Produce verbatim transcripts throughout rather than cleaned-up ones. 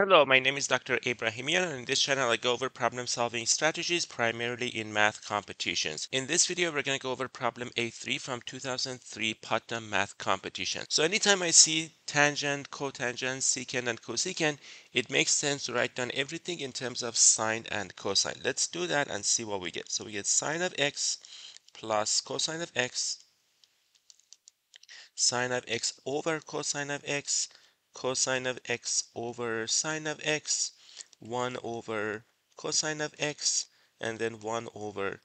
Hello, my name is Doctor Ebrahimian, and in this channel I go over problem-solving strategies primarily in math competitions. In this video, we're going to go over problem A three from two thousand three Putnam math competition. So anytime I see tangent, cotangent, secant, and cosecant, it makes sense to write down everything in terms of sine and cosine. Let's do that and see what we get. So we get sine of x plus cosine of x, sine of x over cosine of x, cosine of x over sine of x, one over cosine of x, and then one over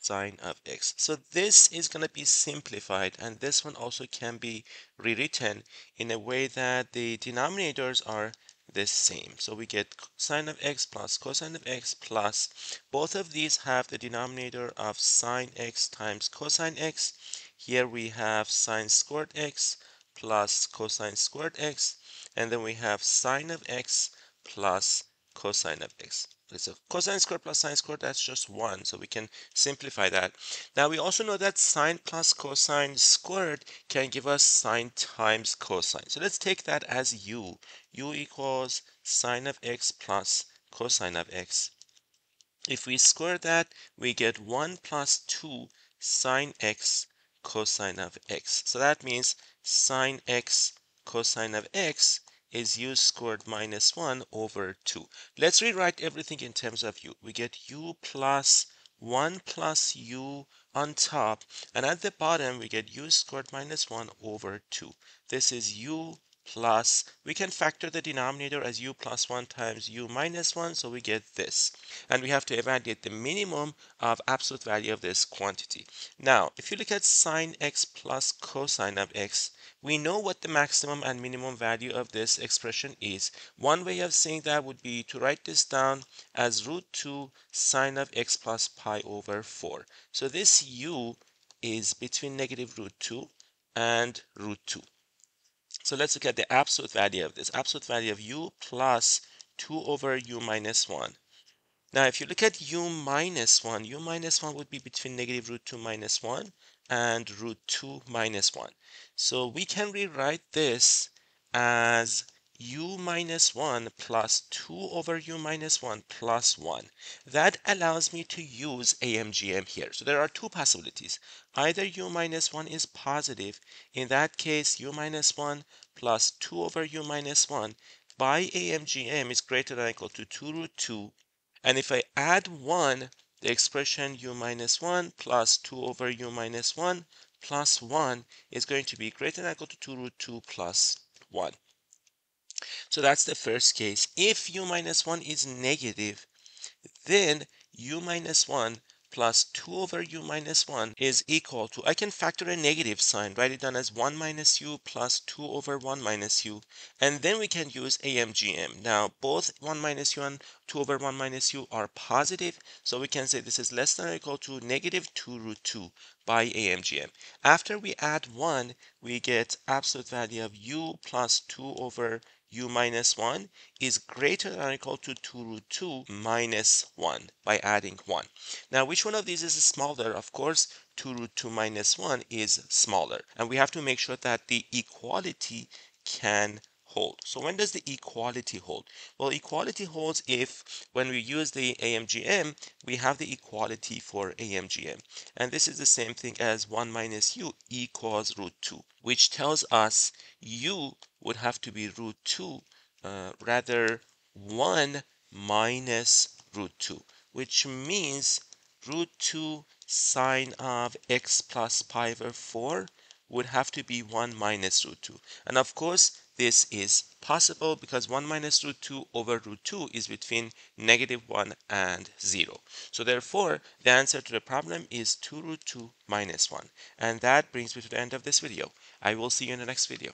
sine of x. So this is going to be simplified, and this one also can be rewritten in a way that the denominators are the same. So we get sine of x plus cosine of x plus, both of these have the denominator of sine x times cosine x. Here we have sine squared x plus cosine squared x, and then we have sine of x plus cosine of x. So cosine squared plus sine squared, that's just one, so we can simplify that. Now we also know that sine plus cosine squared can give us sine times cosine. So let's take that as u. u equals sine of x plus cosine of x. If we square that, we get one plus two sine x cosine of x. So that means sine x cosine of x is u squared minus one over two. Let's rewrite everything in terms of u. We get u plus one plus u on top, and at the bottom we get u squared minus one over two. This is u plus, we can factor the denominator as u plus one times u minus one, so we get this. And we have to evaluate the minimum of absolute value of this quantity. Now, if you look at sine x plus cosine of x, we know what the maximum and minimum value of this expression is. One way of saying that would be to write this down as root two sine of x plus pi over four. So this u is between negative root two and root two. So let's look at the absolute value of this. Absolute value of u plus two over u minus one. Now if you look at u minus one, u minus one would be between negative root two minus one and root two minus one. So we can rewrite this as u minus one plus two over u minus one plus one. That allows me to use A M G M here. So there are two possibilities. Either u minus one is positive. In that case, u minus one plus two over u minus one by A M G M is greater than or equal to two root two. And if I add one, the expression u minus one plus two over u minus one plus one is going to be greater than or equal to two root two plus one. So that's the first case. If u minus one is negative, then u minus one plus two over u minus one is equal to, I can factor a negative sign, write it down as one minus u plus two over one minus u, and then we can use A M G M. Now both one minus u and two over one minus u are positive, so we can say this is less than or equal to negative two root two by A M G M. After we add one, we get absolute value of u plus two over u minus one is greater than or equal to two root two minus one by adding one. Now which one of these is smaller? Of course, two root two minus one is smaller, and we have to make sure that the equality can hold. So when does the equality hold? Well, equality holds if when we use the A M G M, we have the equality for A M G M. And this is the same thing as one minus u equals root two, which tells us u would have to be root two, uh, rather one minus root two, which means root two sine of x plus pi over four would have to be one minus root two. And of course, this is possible because one minus root two over root two is between negative one and zero. So therefore, the answer to the problem is two root two minus one. And that brings me to the end of this video. I will see you in the next video.